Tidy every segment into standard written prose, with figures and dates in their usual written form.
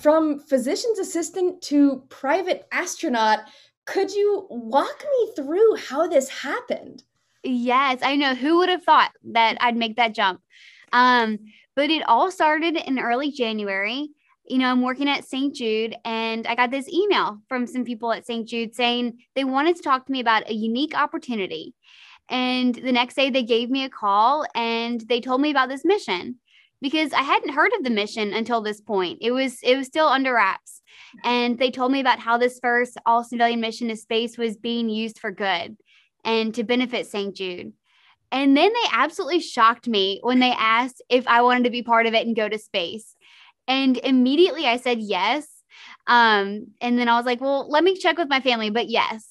From physician's assistant to private astronaut, could you walk me through how this happened? Yes, I know. Who would have thought that I'd make that jump? But it all started in early January. You know, I'm working at St. Jude, and I got this email from some people at St. Jude saying they wanted to talk to me about a unique opportunity. And the next day they gave me a call and they told me about this mission, because I hadn't heard of the mission until this point. It was still under wraps. And they told me about how this first all civilian mission to space was being used for good and to benefit St. Jude. And then they absolutely shocked me when they asked if I wanted to be part of it and go to space. And immediately I said yes. And then I was like, well, let me check with my family, but yes.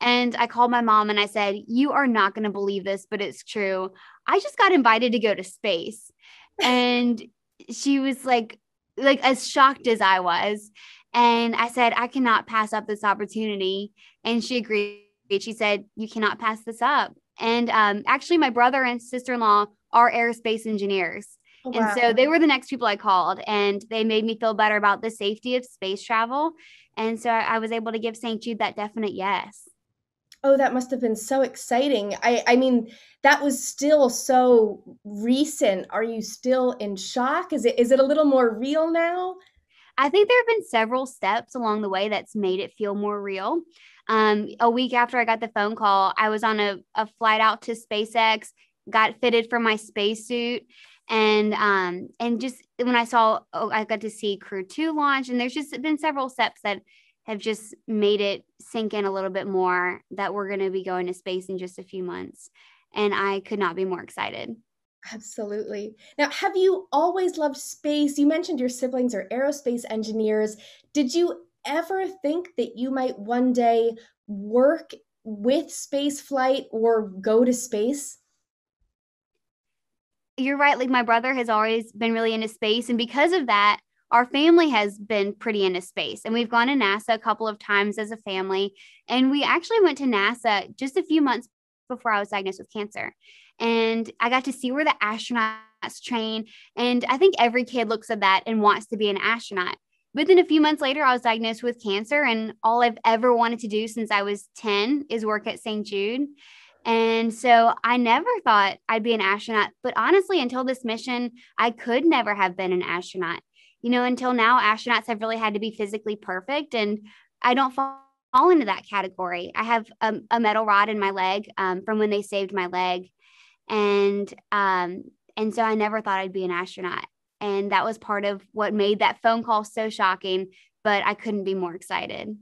And I called my mom and I said, you are not going to believe this, but it's true. I just got invited to go to space. And she was like as shocked as I was. And I said, I cannot pass up this opportunity. And she agreed. She said, you cannot pass this up. And actually, my brother and sister-in-law are aerospace engineers. Oh, wow. And so they were the next people I called, and they made me feel better about the safety of space travel. And so I was able to give St. Jude that definite yes. Oh, that must have been so exciting. I mean, that was still so recent. Are you still in shock? Is it a little more real now? I think there have been several steps along the way that's made it feel more real. A week after I got the phone call, I was on a flight out to SpaceX, got fitted for my spacesuit. And just when I saw, I got to see Crew 2 launch, and there's just been several steps that have just made it sink in a little bit more that we're going to be going to space in just a few months. And I could not be more excited. Absolutely. Now, have you always loved space? You mentioned your siblings are aerospace engineers. Did you ever think that you might one day work with space flight or go to space? You're right. Like, my brother has always been really into space. And because of that, our family has been pretty into space, and we've gone to NASA a couple of times as a family. And we actually went to NASA just a few months before I was diagnosed with cancer. And I got to see where the astronauts train. And I think every kid looks at that and wants to be an astronaut. But then a few months later, I was diagnosed with cancer, and all I've ever wanted to do since I was 10 is work at St. Jude. And so I never thought I'd be an astronaut, but honestly, until this mission, I could never have been an astronaut. You know, until now, astronauts have really had to be physically perfect, and I don't fall into that category. I have a metal rod in my leg from when they saved my leg. And so I never thought I'd be an astronaut. And that was part of what made that phone call so shocking, but I couldn't be more excited.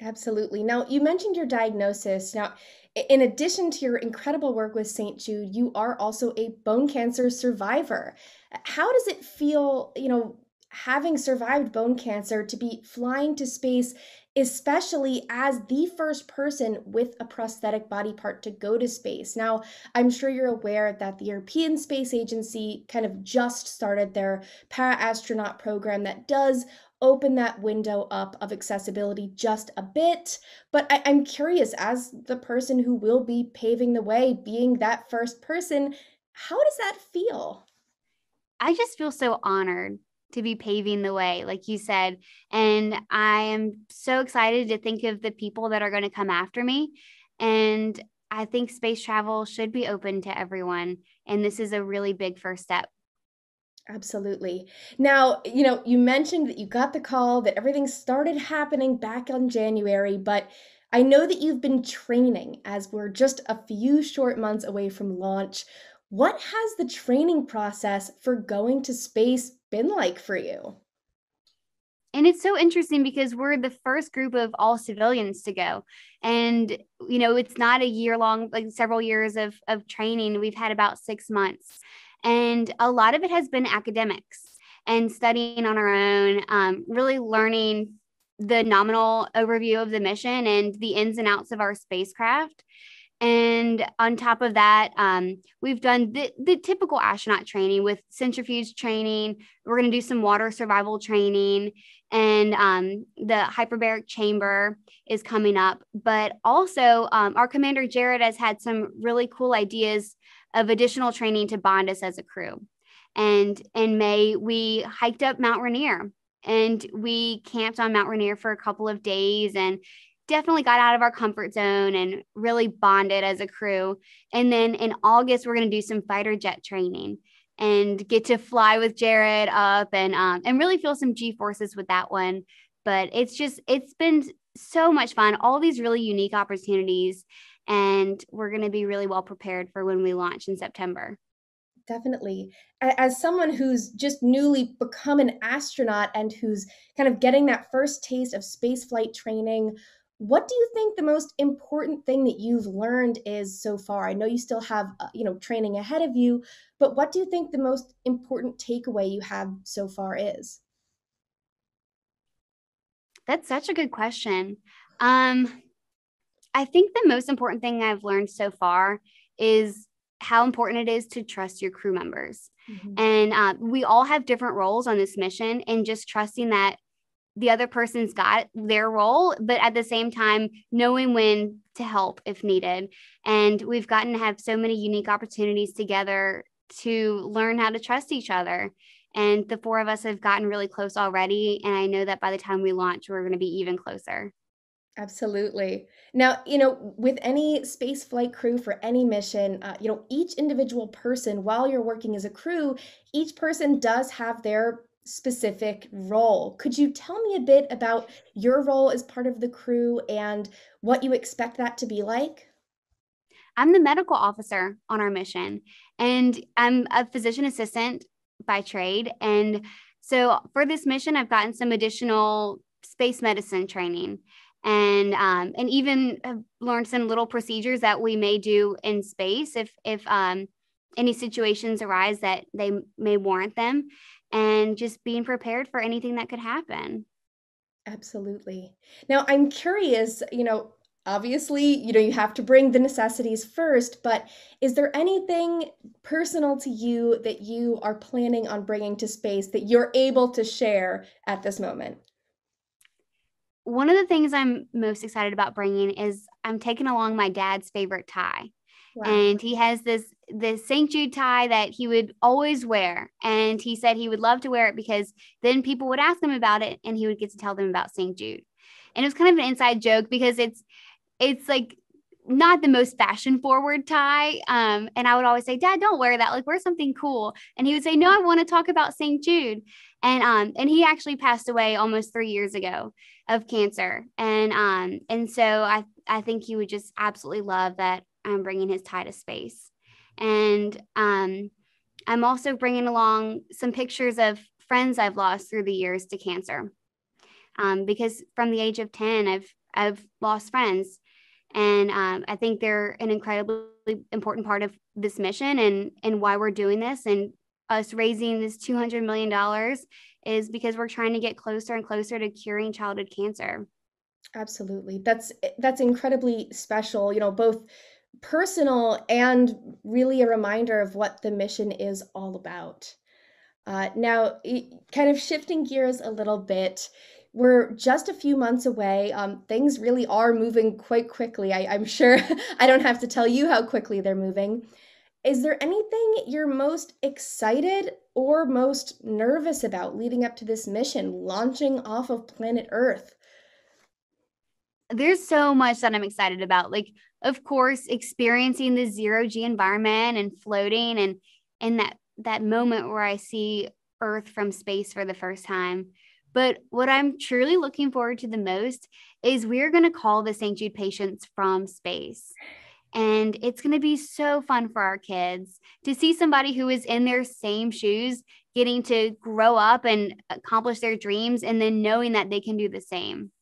Absolutely. Now, you mentioned your diagnosis. Now, in addition to your incredible work with St. Jude, you are also a bone cancer survivor. How does it feel, you know, having survived bone cancer, to be flying to space, especially as the first person with a prosthetic body part to go to space? Now, I'm sure you're aware that the European Space Agency kind of just started their para-astronaut program that does open that window up of accessibility just a bit. But I'm curious, as the person who will be paving the way, being that first person, how does that feel? I just feel so honored to be paving the way, like you said. And I am so excited to think of the people that are going to come after me. And I think space travel should be open to everyone. And this is a really big first step. Absolutely. Now, you know, you mentioned that you got the call, that everything started happening back in January, but I know that you've been training as we're just a few short months away from launch. What has the training process for going to space been like for you? And it's so interesting because we're the first group of all civilians to go. And, you know, it's not a year long, like several years of training. We've had about 6 months, and a lot of it has been academics and studying on our own, really learning the nominal overview of the mission and the ins and outs of our spacecraft. And on top of that, we've done the typical astronaut training with centrifuge training. We're going to do some water survival training, and the hyperbaric chamber is coming up. But also our commander, Jared, has had some really cool ideas of additional training to bond us as a crew. And in May, we hiked up Mount Rainier and we camped on Mount Rainier for a couple of days and definitely got out of our comfort zone and really bonded as a crew. And then in August, we're going to do some fighter jet training and get to fly with Jared up and really feel some G-forces with that one. But it's been so much fun, all these really unique opportunities, and we're going to be really well prepared for when we launch in September. Definitely. As someone who's just newly become an astronaut and who's kind of getting that first taste of spaceflight training, what do you think the most important thing that you've learned is so far? I know you still have, training ahead of you, but what do you think the most important takeaway you have so far is? That's such a good question. I think the most important thing I've learned so far is how important it is to trust your crew members. Mm-hmm. And we all have different roles on this mission, and just trusting that the other person's got their role, but at the same time, knowing when to help if needed. And we've gotten to have so many unique opportunities together to learn how to trust each other. And the four of us have gotten really close already. And I know that by the time we launch, we're going to be even closer. Absolutely. Now, with any space flight crew for any mission, each individual person, while you're working as a crew, each person does have their specific role. Could you tell me a bit about your role as part of the crew and what you expect that to be like? I'm the medical officer on our mission, and I'm a physician assistant by trade. And so for this mission, I've gotten some additional space medicine training, and even have learned some little procedures that we may do in space if any situations arise that they may warrant them, and just being prepared for anything that could happen. Absolutely. Now, I'm curious, obviously, you have to bring the necessities first, but is there anything personal to you that you are planning on bringing to space that you're able to share at this moment? One of the things I'm most excited about bringing is I'm taking along my dad's favorite tie. Wow. And he has this St. Jude tie that he would always wear. And he said he would love to wear it because then people would ask him about it and he would get to tell them about St. Jude. And it was kind of an inside joke because it's like not the most fashion forward tie. And I would always say, Dad, don't wear that. Like, wear something cool. And he would say, no, I want to talk about St. Jude. And he actually passed away almost 3 years ago of cancer. And so I think he would just absolutely love that I'm bringing his tie to space. And I'm also bringing along some pictures of friends I've lost through the years to cancer. Because from the age of 10, I've lost friends. And I think they're an incredibly important part of this mission and why we're doing this. And us raising this $200 million is because we're trying to get closer and closer to curing childhood cancer. Absolutely. That's incredibly special, both personal and really a reminder of what the mission is all about. Now, kind of shifting gears a little bit, we're just a few months away. Things really are moving quite quickly. I'm sure I don't have to tell you how quickly they're moving. Is there anything you're most excited or most nervous about leading up to this mission, launching off of planet Earth? There's so much that I'm excited about. Like, of course, experiencing the zero-G environment and floating and that moment where I see Earth from space for the first time. But what I'm truly looking forward to the most is we're going to call the St. Jude patients from space. And it's going to be so fun for our kids to see somebody who is in their same shoes, getting to grow up and accomplish their dreams, and then knowing that they can do the same.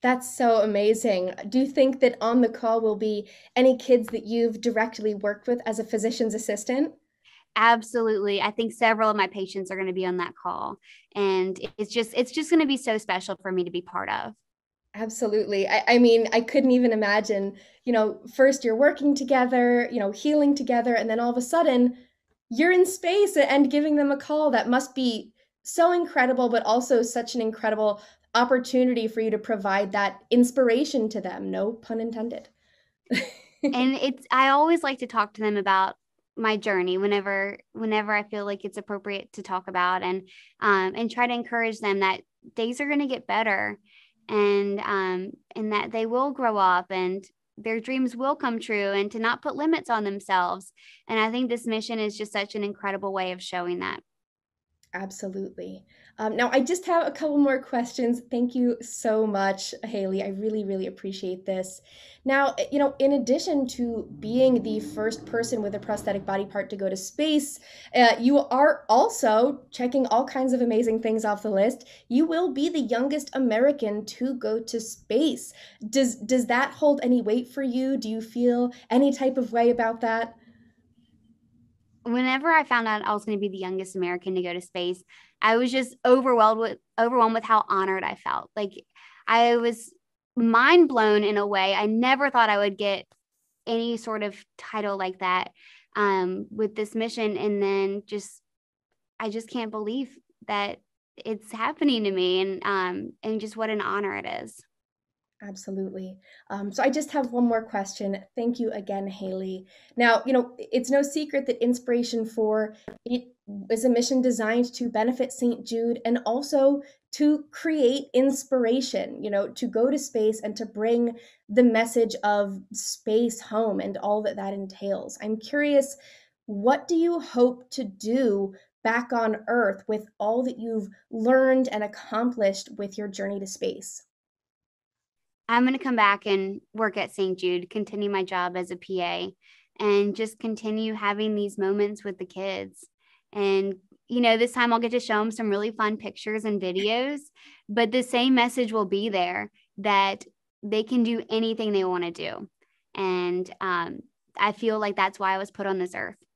That's so amazing. Do you think that on the call will be any kids that you've directly worked with as a physician's assistant? Absolutely. I think several of my patients are going to be on that call, and it's just going to be so special for me to be part of. Absolutely. I mean, I couldn't even imagine, first you're working together, healing together, and then all of a sudden you're in space and giving them a call. That must be so incredible, but also such an incredible opportunity for you to provide that inspiration to them. No pun intended. And I always like to talk to them about my journey whenever I feel like it's appropriate to talk about, and try to encourage them that things are going to get better, and that they will grow up and their dreams will come true, and to not put limits on themselves. And I think this mission is just such an incredible way of showing that. Absolutely. Now, I just have a couple more questions. Thank you so much, Haley. I really, really appreciate this. Now, you know, in addition to being the first person with a prosthetic body part to go to space, you are also checking all kinds of amazing things off the list. You will be the youngest American to go to space. Does that hold any weight for you? Do you feel any type of way about that? Whenever I found out I was going to be the youngest American to go to space, I was just overwhelmed with how honored I felt. Like, I was mind blown in a way. I never thought I would get any sort of title like that with this mission. And then I just can't believe that it's happening to me, and just what an honor it is. Absolutely. So I just have one more question. Thank you again, Haley. Now, you know, it's no secret that Inspiration4 is a mission designed to benefit St. Jude and also to create inspiration, you know, to go to space and to bring the message of space home and all that that entails. I'm curious, what do you hope to do back on Earth with all that you've learned and accomplished with your journey to space? I'm going to come back and work at St. Jude, continue my job as a PA, and just continue having these moments with the kids. And, you know, this time I'll get to show them some really fun pictures and videos, but the same message will be there, that they can do anything they want to do. And I feel like that's why I was put on this earth.